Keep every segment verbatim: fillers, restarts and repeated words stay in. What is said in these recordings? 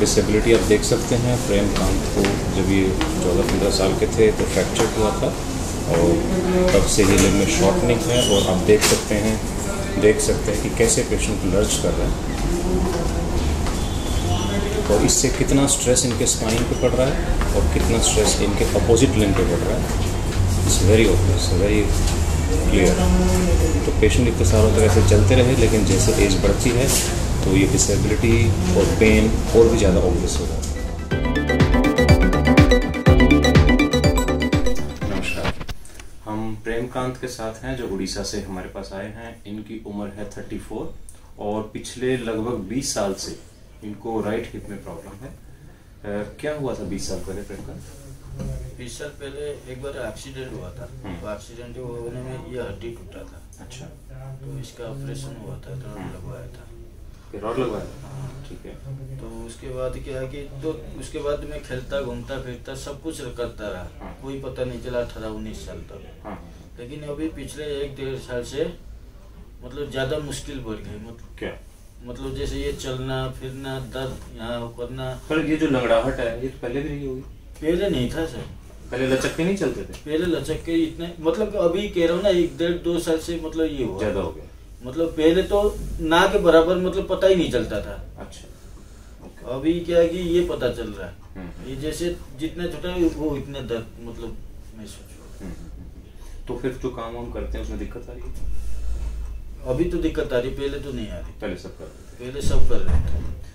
Disability आप देख सकते हैं। प्रेमकांत को जब ये चौदह पंद्रह साल के थे तो फ्रैक्चर हुआ था और तब से ही लेग में शॉर्टनिंग है और आप देख सकते हैं देख सकते हैं कि कैसे पेशेंट लर्ज कर रहा है और इससे कितना स्ट्रेस इनके स्पाइन पे पड़ रहा है और कितना स्ट्रेस इनके अपोजिट लिंब पे पड़ रहा है। It's very obvious, very clear. तो पेशेंट इतने सालों तक ऐसे चलते रहे, लेकिन जैसे एज बढ़ती है तो ये डिसेबिलिटी और पेन और भी ज़्यादा ऑब्वियस हो जाता है। नमस्कार, हम प्रेमकांत के साथ हैं जो उड़ीसा से हमारे पास आए हैं। इनकी उम्र है चौंतीस और पिछले लगभग बीस साल से इनको राइट हिप में प्रॉब्लम है। आ, क्या हुआ था बीस साल पहले प्रेमकांत? बीस साल पहले एक बार एक्सीडेंट हुआ था। तो एक्सीडेंट होने में ये हड्डी टूटा था। अच्छा। तो इसका ऑपरेशन हुआ था, रॉड लगवाया था। रॉड लगवाया था, ठीक है। तो उसके बाद क्या है कि तो उसके बाद मैं खेलता घूमता फिरता सब कुछ करता रहा, कोई पता नहीं चला अठारह उन्नीस साल तक। लेकिन अभी पिछले एक डेढ़ साल से मतलब ज्यादा मुश्किल बढ़ गई। मतलब क्या मतलब जैसे ये चलना फिरना, दर्द यहाँ करना। ये जो लंगड़ाहट है ये पहले भी नहीं होगी? पहले नहीं था सर, पहले लचक के नहीं चलते थे। पहले लचक के इतने मतलब अभी कह रहा हूँ ना एक डेढ़ दो साल से मतलब ये हुआ ज्यादा हो गया। मतलब पहले तो ना के बराबर मतलब पता ही नहीं चलता था। अच्छा। अभी क्या है कि ये पता चल रहा है, ये जैसे जितने छोटा वो इतने दर्द मतलब मैं सोचूं। तो फिर जो काम हम करते हैं उसमें दिक्कत आ रही है? अभी तो दिक्कत आ रही, पहले तो नहीं आ रही। पहले सब कर पहले सब कर रहे थे।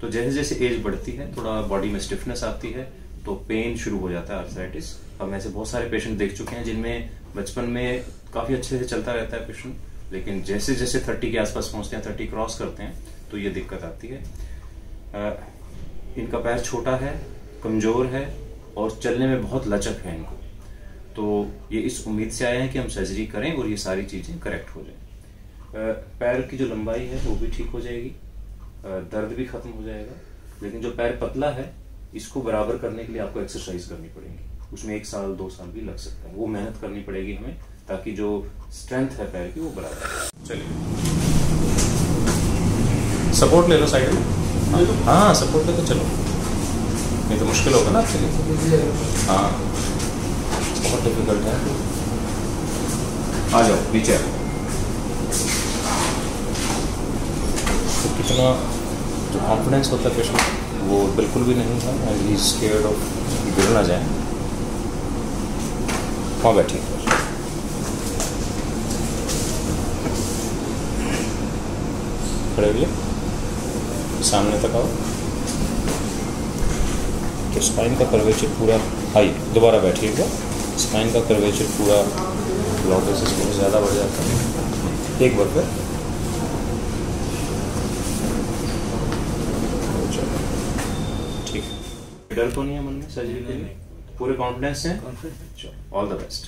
तो जैसे जैसे एज बढ़ती है थोड़ा बॉडी में स्टिफनेस आती है तो पेन शुरू हो जाता है, आर्थराइटिस। हम ऐसे बहुत सारे पेशेंट देख चुके हैं जिनमें बचपन में काफी अच्छे से चलता रहता है पेशेंट, लेकिन जैसे जैसे तीस के आसपास पहुंचते हैं, तीस क्रॉस करते हैं तो ये दिक्कत आती है। आ, इनका पैर छोटा है, कमजोर है और चलने में बहुत लचक है इनको। तो ये इस उम्मीद से आए हैं कि हम सर्जरी करें और ये सारी चीजें करेक्ट हो जाए। पैर की जो लंबाई है वो भी ठीक हो जाएगी, आ, दर्द भी खत्म हो जाएगा। लेकिन जो पैर पतला है इसको बराबर करने के लिए आपको एक्सरसाइज करनी पड़ेगी, उसमें एक साल दो साल भी लग सकता है। वो मेहनत करनी पड़ेगी हमें ताकि जो स्ट्रेंथ है पैर की वो बराबर हो। चलिए सपोर्ट ले लो साइड में। हाँ सपोर्ट ले तो चलो, नहीं तो मुश्किल होगा ना आपके लिए। हाँ बहुत डिफिकल्ट है। आ जाओ नीचे। तो कितना जो कॉन्फिडेंस होता है पेशेंट वो बिल्कुल भी नहीं था। एंड ही स्केयर्ड ऑफ गिर ना जाए। हाँ बैठिए। खड़े हुए सामने तक आओ। तो स्पाइन का कर्वेचर पूरा हाई। दोबारा बैठिएगा। स्पाइन का कर्वेचर पूरा लॉबेसिस बहुत ज़्यादा बढ़ जाता है। एक बार फिर डर तो नहीं है मन में सर्जरी के लिए? पूरे कॉन्फिडेंस हैं? कॉन्फिडेंस। All the best.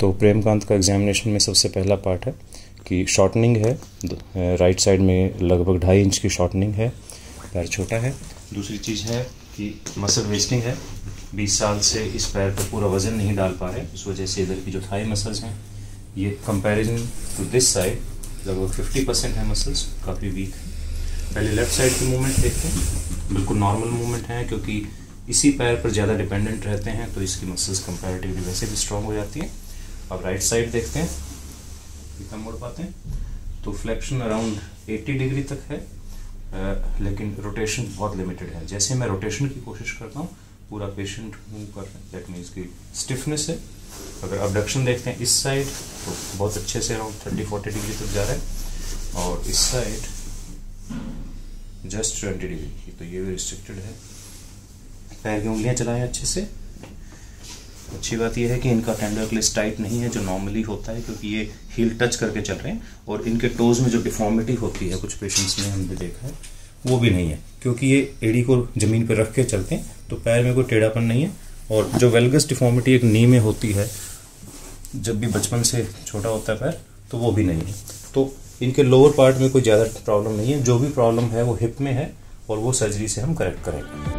तो प्रेमकांत का एग्जामिनेशन में सबसे पहला पार्ट है कि शॉर्टनिंग है, राइट साइड में लगभग ढाई इंच की शॉर्टनिंग है, पैर छोटा है। दूसरी चीज़ है कि मसल वेस्टिंग है, बीस साल से इस पैर पर पूरा वजन नहीं डाल पा रहे, उस वजह से इधर की जो थाई मसल्स हैं ये कंपेरिजन टू दिस साइड लगभग पचास परसेंट है, मसल्स काफ़ी वीक है। पहले लेफ्ट साइड की मूवमेंट देखते हैं, बिल्कुल नॉर्मल मूवमेंट है क्योंकि इसी पैर पर ज़्यादा डिपेंडेंट रहते हैं तो इसकी मसल्स कंपैरेटिवली वैसे भी स्ट्रांग हो जाती हैं। अब राइट साइड देखते हैं कितना मोड़ पाते हैं। तो फ्लेक्शन अराउंड अस्सी डिग्री तक है, आ, लेकिन रोटेशन बहुत लिमिटेड है। जैसे मैं रोटेशन की कोशिश करता हूँ पूरा पेशेंट मूव कर रहा है, दैट मीन्स की स्टिफनेस है। अगर अबडक्शन देखते हैं इस साइड तो बहुत अच्छे से अराउंड थर्टी फोर्टी डिग्री तक जा रहा है और इस साइड जस्ट ट्वेंटी डिग्री, तो ये भी रिस्ट्रिक्टेड है। पैर की उंगलियां चलाएं अच्छे से। अच्छी बात यह है कि इनका टेंडर क्लिस टाइट नहीं है जो नॉर्मली होता है क्योंकि ये हील टच करके चल रहे हैं और इनके टोज में जो डिफॉर्मिटी होती है कुछ पेशेंट्स में हमने देखा है वो भी नहीं है क्योंकि ये एड़ी को जमीन पर रख के चलते हैं तो पैर में कोई टेढ़ापन नहीं है। और जो वेलगस डिफॉर्मिटी एक नी में होती है जब भी बचपन से छोटा होता है पैर तो वो भी नहीं है। तो इनके लोअर पार्ट में कोई ज़्यादा प्रॉब्लम नहीं है, जो भी प्रॉब्लम है वो हिप में है और वो सर्जरी से हम करेक्ट करेंगे।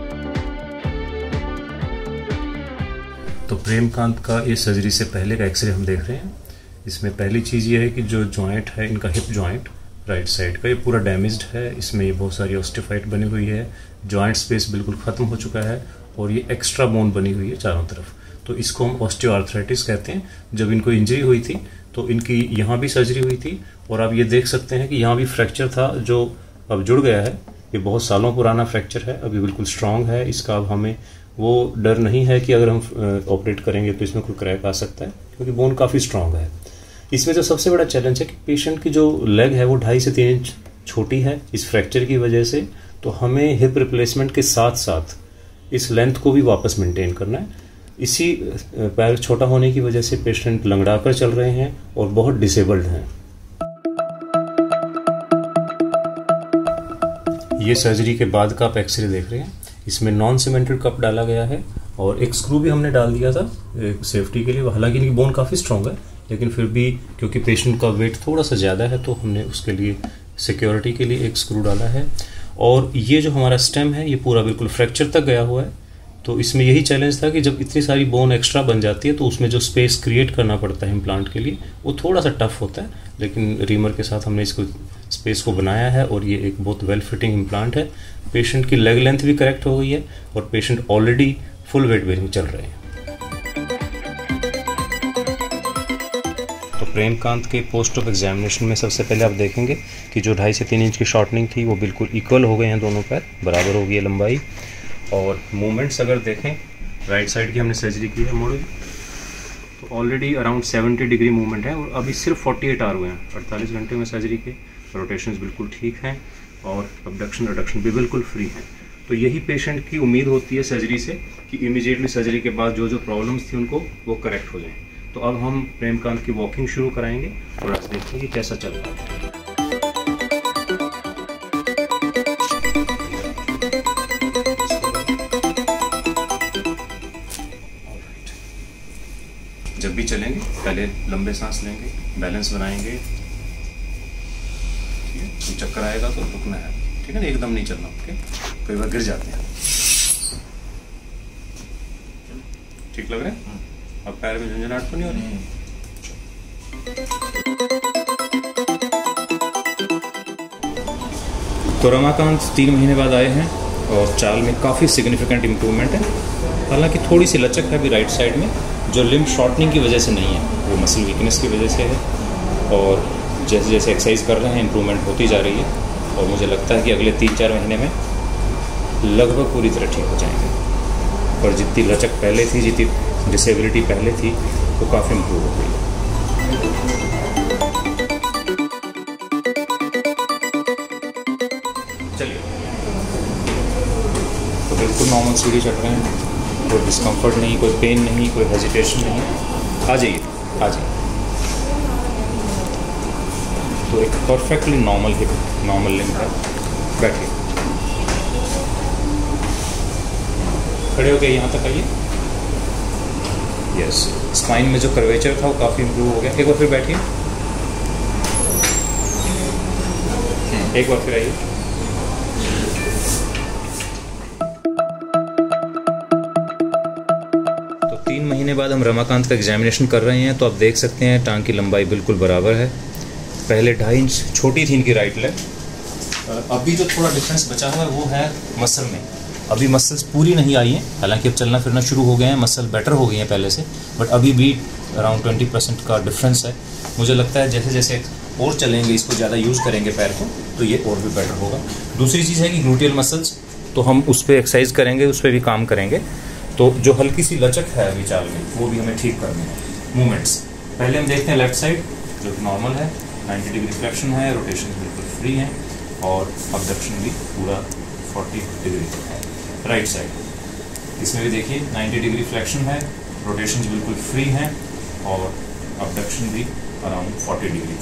तो प्रेमकांत का ये सर्जरी से पहले का एक्सरे हम देख रहे हैं। इसमें पहली चीज़ ये है कि जो जॉइंट है इनका हिप जॉइंट राइट साइड का ये पूरा डैमेज्ड है, इसमें ये बहुत सारी ऑस्टिफाइट बनी हुई है, जॉइंट स्पेस बिल्कुल ख़त्म हो चुका है और ये एक्स्ट्रा बोन बनी हुई है चारों तरफ। तो इसको हम ऑस्टियोआर्थराइटिस कहते हैं। जब इनको इंजरी हुई थी तो इनकी यहाँ भी सर्जरी हुई थी और आप ये देख सकते हैं कि यहाँ भी फ्रैक्चर था जो अब जुड़ गया है। ये बहुत सालों पुराना फ्रैक्चर है, अभी बिल्कुल स्ट्रांग है। इसका अब हमें वो डर नहीं है कि अगर हम ऑपरेट करेंगे तो इसमें कोई क्रैक आ सकता है, क्योंकि बोन काफ़ी स्ट्रांग है। इसमें जो सबसे बड़ा चैलेंज है कि पेशेंट की जो लेग है वो ढाई से तीन इंच छोटी है इस फ्रैक्चर की वजह से। तो हमें हिप रिप्लेसमेंट के साथ साथ इस लेंथ को भी वापस मेंटेन करना है। इसी पैर छोटा होने की वजह से पेशेंट लंगड़ा कर चल रहे हैं और बहुत डिसेबल्ड हैं। ये सर्जरी के बाद का आप एक्सरे देख रहे हैं। इसमें नॉन सीमेंटेड कप डाला गया है और एक स्क्रू भी हमने डाल दिया था सेफ्टी के लिए। हालांकि इनकी बोन काफ़ी स्ट्रांग है, लेकिन फिर भी क्योंकि पेशेंट का वेट थोड़ा सा ज़्यादा है तो हमने उसके लिए सिक्योरिटी के लिए एक स्क्रू डाला है। और ये जो हमारा स्टेम है ये पूरा बिल्कुल फ्रैक्चर तक गया हुआ है। तो इसमें यही चैलेंज था कि जब इतनी सारी बोन एक्स्ट्रा बन जाती है तो उसमें जो स्पेस क्रिएट करना पड़ता है इम्प्लांट के लिए वो थोड़ा सा टफ होता है, लेकिन रीमर के साथ हमने इसको स्पेस को बनाया है और ये एक बहुत वेल फिटिंग इम्प्लांट है। पेशेंट की लेग लेंथ भी करेक्ट हो गई है और patient already full weight bearing चल रहे हैं। तो प्रेमकांत के पोस्ट ऑफ एग्जामिनेशन में सबसे पहले आप देखेंगे कि जो ढाई से तीन इंच की शॉर्टनिंग थी वो बिल्कुल इक्वल हो गए हैं, दोनों पैर बराबर हो गई है लंबाई। और मूवमेंट्स अगर देखें, राइट साइड की हमने सर्जरी की है मोड़, तो already around seventy degree movement है और अभी सिर्फ अड़तालीस आवर हुए हैं। अड़तालीस घंटे में सर्जरी के रोटेशंस बिल्कुल ठीक हैं और अबडक्शन अडक्शन भी बिल्कुल फ्री हैं। तो यही पेशेंट की उम्मीद होती है सर्जरी से कि इमीडिएटली सर्जरी के बाद जो जो प्रॉब्लम्स थी उनको वो करेक्ट हो जाएँ। तो अब हम प्रेमकांत की वॉकिंग शुरू कराएंगे और आज देखते हैं कैसा चल रहा है। जब भी चलेंगे पहले लंबे सांस लेंगे, बैलेंस बनाएंगे, ठीक है। कोई चक्कर आएगा तो रुकना है, ठीक है ना, एकदम नहीं चलना। ओके, कई बार गिर जाते हैं। ठीक लग रहा है? अब पैर में झंझनाहट तो नहीं हो रही? तो रमाकांत तीन महीने बाद आए हैं और चाल में काफ़ी सिग्निफिकेंट इम्प्रूवमेंट है। हालांकि थोड़ी सी लचक है अभी राइट साइड में, जो लिम्ब शॉर्टनिंग की वजह से नहीं है, वो मसल वीकनेस की वजह से है। और जैसे जैसे एक्सरसाइज कर रहे हैं इम्प्रूवमेंट होती जा रही है और मुझे लगता है कि अगले तीन चार महीने में लगभग पूरी तरह ठीक हो जाएंगे। पर जितनी लचक पहले थी, जितनी डिसेबिलिटी पहले थी, वो तो काफ़ी इम्प्रूव हो गई है। चलिए, तो बिल्कुल नॉर्मल सीढ़ी चढ़ रहे हैं, कोई डिस्कम्फर्ट नहीं, कोई पेन नहीं, कोई हेजिटेशन नहीं। आ जाइए, आ जाइए। तो एक perfectly normal hip, normal limb है। बैठिए, खड़े हो गए, यहाँ तक आइए। यस, स्पाइन में जो कर्वेचर था वो काफ़ी इम्प्रूव हो गया। एक बार फिर बैठिए, एक बार फिर आइए। के बाद हम रमाकांत का एग्जामिनेशन कर रहे हैं। तो आप देख सकते हैं टांग की लंबाई बिल्कुल बराबर है। पहले ढाई इंच छोटी थी इनकी राइट लेग। अभी जो थोड़ा डिफरेंस बचा हुआ है वो है मसल में। अभी मसल्स पूरी नहीं आई हैं, हालांकि अब चलना फिरना शुरू हो गए हैं, मसल बेटर हो गई हैं पहले से, बट अभी भी अराउंड ट्वेंटी परसेंट का डिफरेंस है। मुझे लगता है जैसे जैसे और चलेंगे, इसको ज़्यादा यूज़ करेंगे पैर को, तो ये और भी बेटर होगा। दूसरी चीज़ है कि ग्लूटियल मसल्स, तो हम उस पर एक्सरसाइज करेंगे, उस पर भी काम करेंगे। तो जो हल्की सी लचक है अभी चाल में वो भी हमें ठीक करनी है। मूवमेंट्स पहले हम देखते हैं। लेफ्ट साइड जो नॉर्मल है, नाइन्टी डिग्री फ्लेक्शन है, रोटेशन बिल्कुल फ्री है और अबडक्शन भी पूरा चालीस डिग्री है। राइट साइड, इसमें भी देखिए नाइन्टी डिग्री फ्लेक्शन है, रोटेशन बिल्कुल फ्री हैं और अबडक्शन भी अराउंड चालीस डिग्री।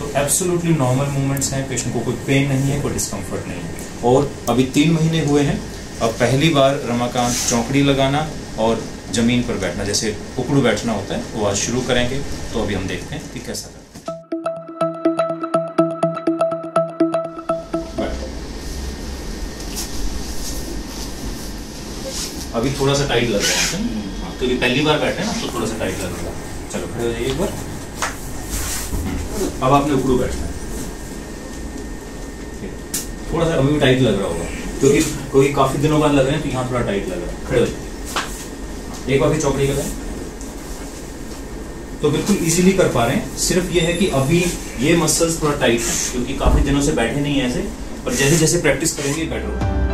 तो एब्सोल्युटली नॉर्मल मूवमेंट्स हैं, पेशेंट को कोई पेन नहीं है, कोई डिस्कम्फर्ट नहीं है। और अभी तीन महीने हुए हैं। अब पहली बार रमाकांत चौकड़ी लगाना और ज़मीन पर बैठना, जैसे उकड़ू बैठना होता है, वो आज शुरू करेंगे। तो अभी हम देखते हैं कि कैसा करते हैं। अभी थोड़ा सा टाइट लग रहा है, क्योंकि तो पहली बार बैठे ना, तो थोड़ा सा टाइट लग रहा है। चलो खड़े हो जाइए एक बार। अब आपने उकड़ू बैठना है, थोड़ा सा अभी भी टाइट लग रहा होगा क्योंकि कोई काफी दिनों बाद लग रहे हैं तो यहाँ थोड़ा टाइट लग रहा है। खड़े हो एक बार फिर चौकड़ी कर रहे हैं तो बिल्कुल इजीली कर पा रहे हैं। सिर्फ ये है कि अभी ये मसल्स थोड़ा टाइट है क्योंकि काफी दिनों से बैठे नहीं है ऐसे, पर जैसे जैसे प्रैक्टिस करेंगे बेटर होगा।